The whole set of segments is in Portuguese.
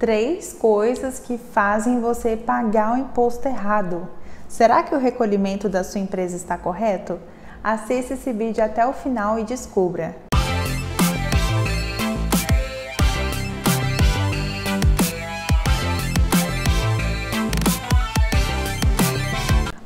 3 coisas que fazem você pagar o imposto errado. Será que o recolhimento da sua empresa está correto? Assista esse vídeo até o final e descubra!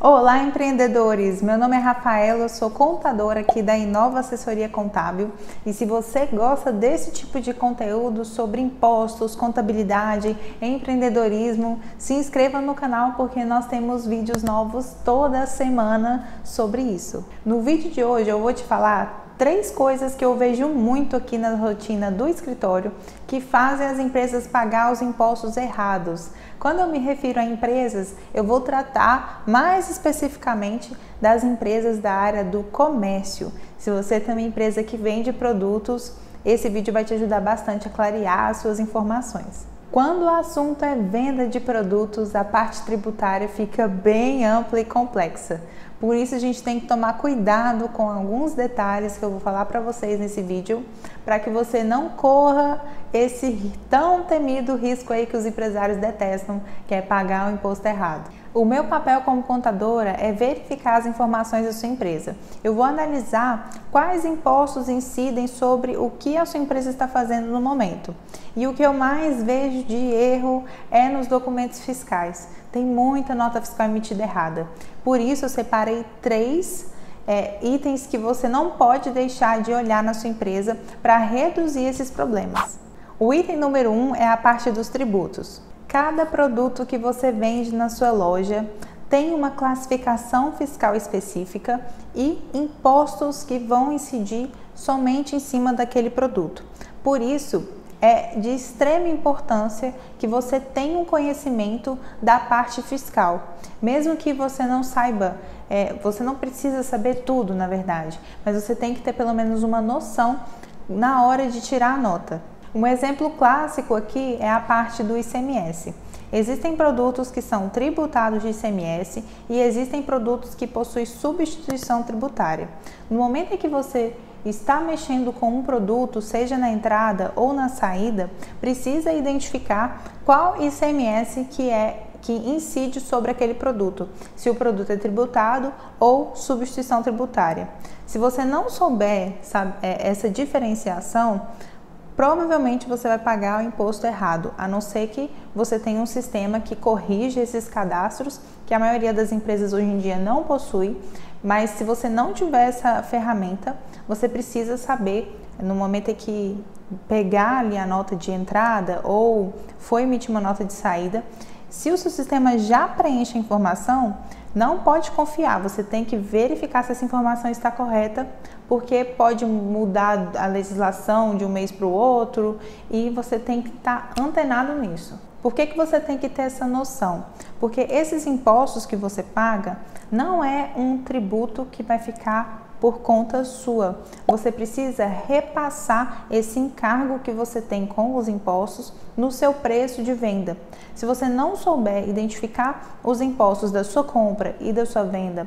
Olá, empreendedores! Meu nome é Rafaela, eu sou contadora aqui da Inova Assessoria Contábil e se você gosta desse tipo de conteúdo sobre impostos, contabilidade, empreendedorismo, se inscreva no canal porque nós temos vídeos novos toda semana sobre isso. No vídeo de hoje eu vou te falar 3 coisas que eu vejo muito aqui na rotina do escritório que fazem as empresas pagar os impostos errados. Quando eu me refiro a empresas, eu vou tratar mais especificamente das empresas da área do comércio. Se você tem uma empresa que vende produtos, esse vídeo vai te ajudar bastante a clarear as suas informações. Quando o assunto é venda de produtos, a parte tributária fica bem ampla e complexa. Por isso a gente tem que tomar cuidado com alguns detalhes que eu vou falar para vocês nesse vídeo, para que você não corra esse tão temido risco aí que os empresários detestam, que é pagar o imposto errado. O meu papel como contadora é verificar as informações da sua empresa. Eu vou analisar quais impostos incidem sobre o que a sua empresa está fazendo no momento. E o que eu mais vejo de erro é nos documentos fiscais. Tem muita nota fiscal emitida errada. Por isso eu separei 3 itens que você não pode deixar de olhar na sua empresa para reduzir esses problemas. O item número 1 é a parte dos tributos. Cada produto que você vende na sua loja tem uma classificação fiscal específica e impostos que vão incidir somente em cima daquele produto. Por isso, é de extrema importância que você tenha um conhecimento da parte fiscal. Mesmo que você não saiba, você não precisa saber tudo, na verdade, mas você tem que ter pelo menos uma noção na hora de tirar a nota. Um exemplo clássico aqui é a parte do ICMS. Existem produtos que são tributados de ICMS e existem produtos que possuem substituição tributária. No momento em que você está mexendo com um produto, seja na entrada ou na saída, precisa identificar qual ICMS que incide sobre aquele produto, se o produto é tributado ou substituição tributária. Se você não souber essa diferenciação, provavelmente você vai pagar o imposto errado, a não ser que você tenha um sistema que corrige esses cadastros, que a maioria das empresas hoje em dia não possui, mas se você não tiver essa ferramenta, você precisa saber, no momento em que pegar ali a nota de entrada ou foi emitir uma nota de saída, se o seu sistema já preenche a informação, não pode confiar, você tem que verificar se essa informação está correta, porque pode mudar a legislação de um mês para o outro e você tem que estar antenado nisso. Por que você tem que ter essa noção? Porque esses impostos que você paga não é um tributo que vai ficar por conta sua. Você precisa repassar esse encargo que você tem com os impostos no seu preço de venda. Se você não souber identificar os impostos da sua compra e da sua venda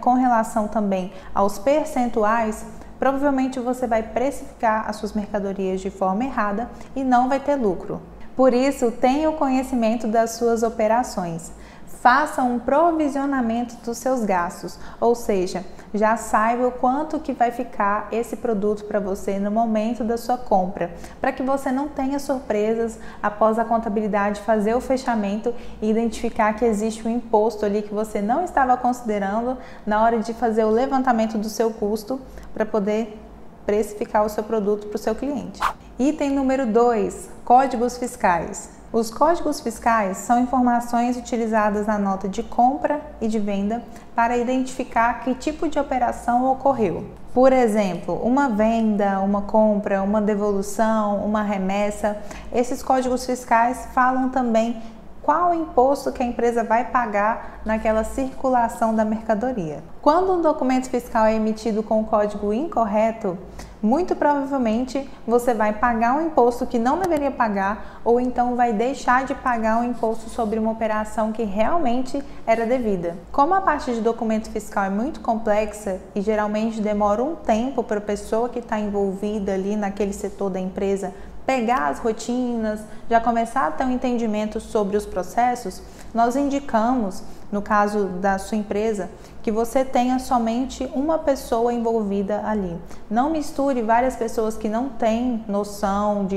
com relação também aos percentuais, provavelmente você vai precificar as suas mercadorias de forma errada e não vai ter lucro. Por isso, tenha o conhecimento das suas operações. Faça um provisionamento dos seus gastos, ou seja, já saiba o quanto que vai ficar esse produto para você no momento da sua compra, para que você não tenha surpresas após a contabilidade fazer o fechamento e identificar que existe um imposto ali que você não estava considerando na hora de fazer o levantamento do seu custo para poder precificar o seu produto para o seu cliente. Item número 2, códigos fiscais. Os códigos fiscais são informações utilizadas na nota de compra e de venda para identificar que tipo de operação ocorreu. Por exemplo, uma venda, uma compra, uma devolução, uma remessa. Esses códigos fiscais falam também qual imposto que a empresa vai pagar naquela circulação da mercadoria. Quando um documento fiscal é emitido com o código incorreto, muito provavelmente você vai pagar um imposto que não deveria pagar ou então vai deixar de pagar um imposto sobre uma operação que realmente era devida. Como a parte de documento fiscal é muito complexa e geralmente demora um tempo para a pessoa que está envolvida ali naquele setor da empresa pegar as rotinas, já começar a ter um entendimento sobre os processos, nós indicamos, no caso da sua empresa, que você tenha somente uma pessoa envolvida ali. Não misture várias pessoas que não têm noção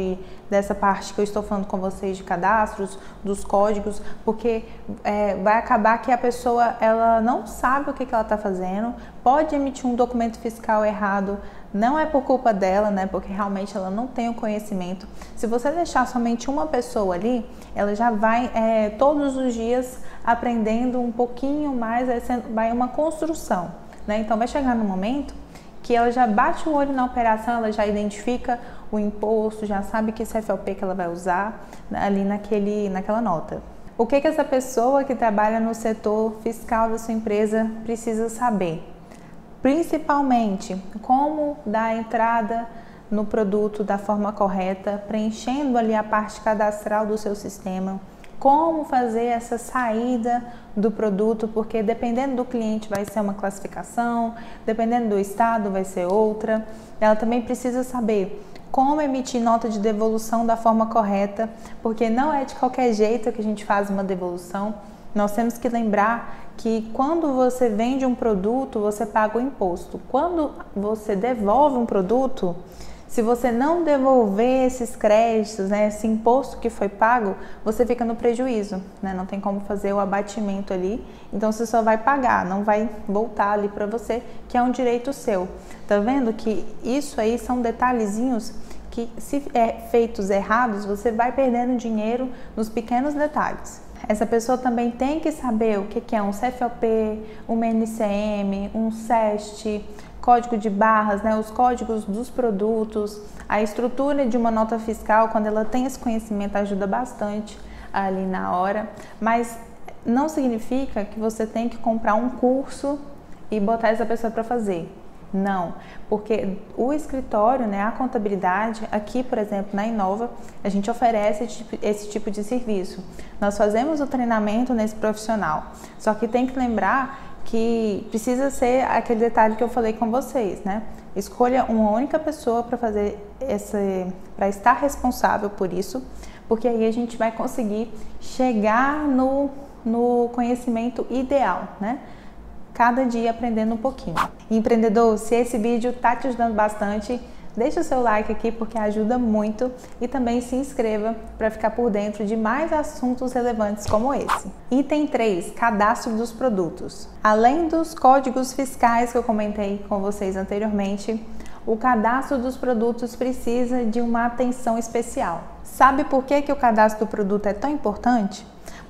dessa parte que eu estou falando com vocês, de cadastros, dos códigos, porque vai acabar que a pessoa ela não sabe o que, ela está fazendo, pode emitir um documento fiscal errado, não é por culpa dela, né? Porque realmente ela não tem o conhecimento. Se você deixar somente uma pessoa ali, ela já vai todos os dias aprendendo um pouquinho mais, vai uma construção, né? Então vai chegar no momento que ela já bate o olho na operação, ela já identifica o imposto, já sabe que CFOP que ela vai usar ali naquela nota. O que essa pessoa que trabalha no setor fiscal da sua empresa precisa saber? Principalmente como dar entrada no produto da forma correta, preenchendo ali a parte cadastral do seu sistema, como fazer essa saída do produto, porque dependendo do cliente vai ser uma classificação, dependendo do estado vai ser outra. Ela também precisa saber como emitir nota de devolução da forma correta, porque não é de qualquer jeito que a gente faz uma devolução. Nós temos que lembrar que quando você vende um produto, você paga o imposto. Quando você devolve um produto, se você não devolver esses créditos, né, esse imposto que foi pago, você fica no prejuízo, né? Não tem como fazer o abatimento ali, então você só vai pagar, não vai voltar ali para você, que é um direito seu. Tá vendo que isso aí são detalhezinhos que, se feitos errados, você vai perdendo dinheiro nos pequenos detalhes. Essa pessoa também tem que saber o que é um CFOP, uma NCM, um CEST, código de barras, né, os códigos dos produtos, a estrutura de uma nota fiscal. Quando ela tem esse conhecimento, ajuda bastante ali na hora, mas não significa que você tem que comprar um curso e botar essa pessoa para fazer. Não, porque o escritório, né, a contabilidade, aqui, por exemplo, na Inova, a gente oferece esse tipo de serviço. Nós fazemos o treinamento nesse profissional, só que tem que lembrar que precisa ser aquele detalhe que eu falei com vocês, né? Escolha uma única pessoa para fazer para estar responsável por isso, porque aí a gente vai conseguir chegar no conhecimento ideal, né? Cada dia aprendendo um pouquinho. Empreendedor, se esse vídeo tá te ajudando bastante, deixa o seu like aqui porque ajuda muito, e também se inscreva para ficar por dentro de mais assuntos relevantes como esse. Item 3, cadastro dos produtos. Além dos códigos fiscais que eu comentei com vocês anteriormente, o cadastro dos produtos precisa de uma atenção especial. Sabe por que o cadastro do produto é tão importante?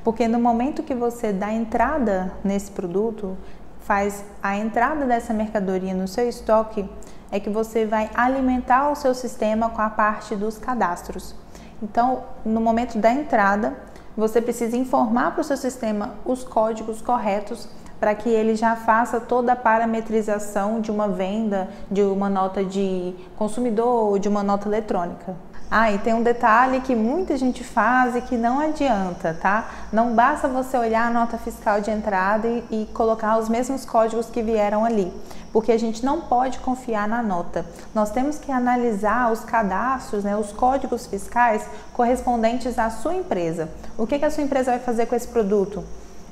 Porque no momento que você dá entrada nesse produto, faz a entrada dessa mercadoria no seu estoque, é que você vai alimentar o seu sistema com a parte dos cadastros. Então, no momento da entrada, você precisa informar para o seu sistema os códigos corretos para que ele já faça toda a parametrização de uma venda, de uma nota de consumidor ou de uma nota eletrônica. Ah, e tem um detalhe que muita gente faz e que não adianta, tá? Não basta você olhar a nota fiscal de entrada e colocar os mesmos códigos que vieram ali, porque a gente não pode confiar na nota. Nós temos que analisar os cadastros, né, os códigos fiscais correspondentes à sua empresa. O que a sua empresa vai fazer com esse produto?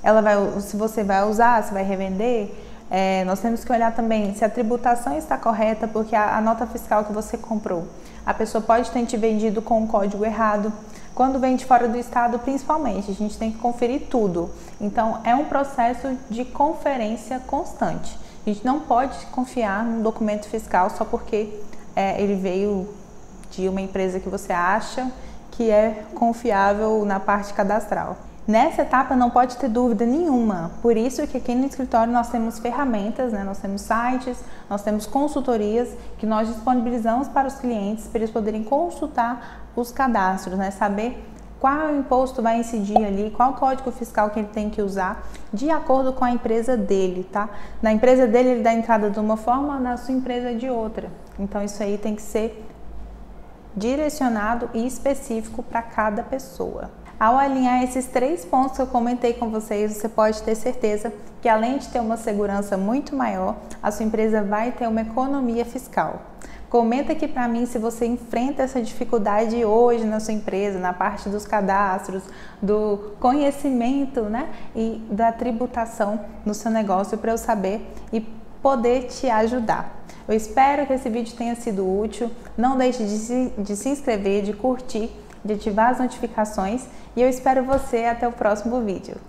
Ela vai, se você vai usar, se vai revender... nós temos que olhar também se a tributação está correta, porque a nota fiscal que você comprou, a pessoa pode ter te vendido com um código errado. Quando vem de fora do estado, principalmente, a gente tem que conferir tudo. Então, é um processo de conferência constante. A gente não pode confiar num documento fiscal só porque ele veio de uma empresa que você acha que é confiável na parte cadastral. Nessa etapa não pode ter dúvida nenhuma, por isso que aqui no escritório nós temos ferramentas, né? Nós temos sites, nós temos consultorias que nós disponibilizamos para os clientes, para eles poderem consultar os cadastros, né? Saber qual imposto vai incidir ali, qual código fiscal que ele tem que usar, de acordo com a empresa dele, tá? Na empresa dele ele dá entrada de uma forma, na sua empresa de outra, então isso aí tem que ser direcionado e específico para cada pessoa. Ao alinhar esses três pontos que eu comentei com vocês, você pode ter certeza que, além de ter uma segurança muito maior, a sua empresa vai ter uma economia fiscal. Comenta aqui para mim se você enfrenta essa dificuldade hoje na sua empresa, na parte dos cadastros, do conhecimento, né, e da tributação no seu negócio, para eu saber e poder te ajudar. Eu espero que esse vídeo tenha sido útil. Não deixe de se inscrever, de curtir, de ativar as notificações, e eu espero você até o próximo vídeo.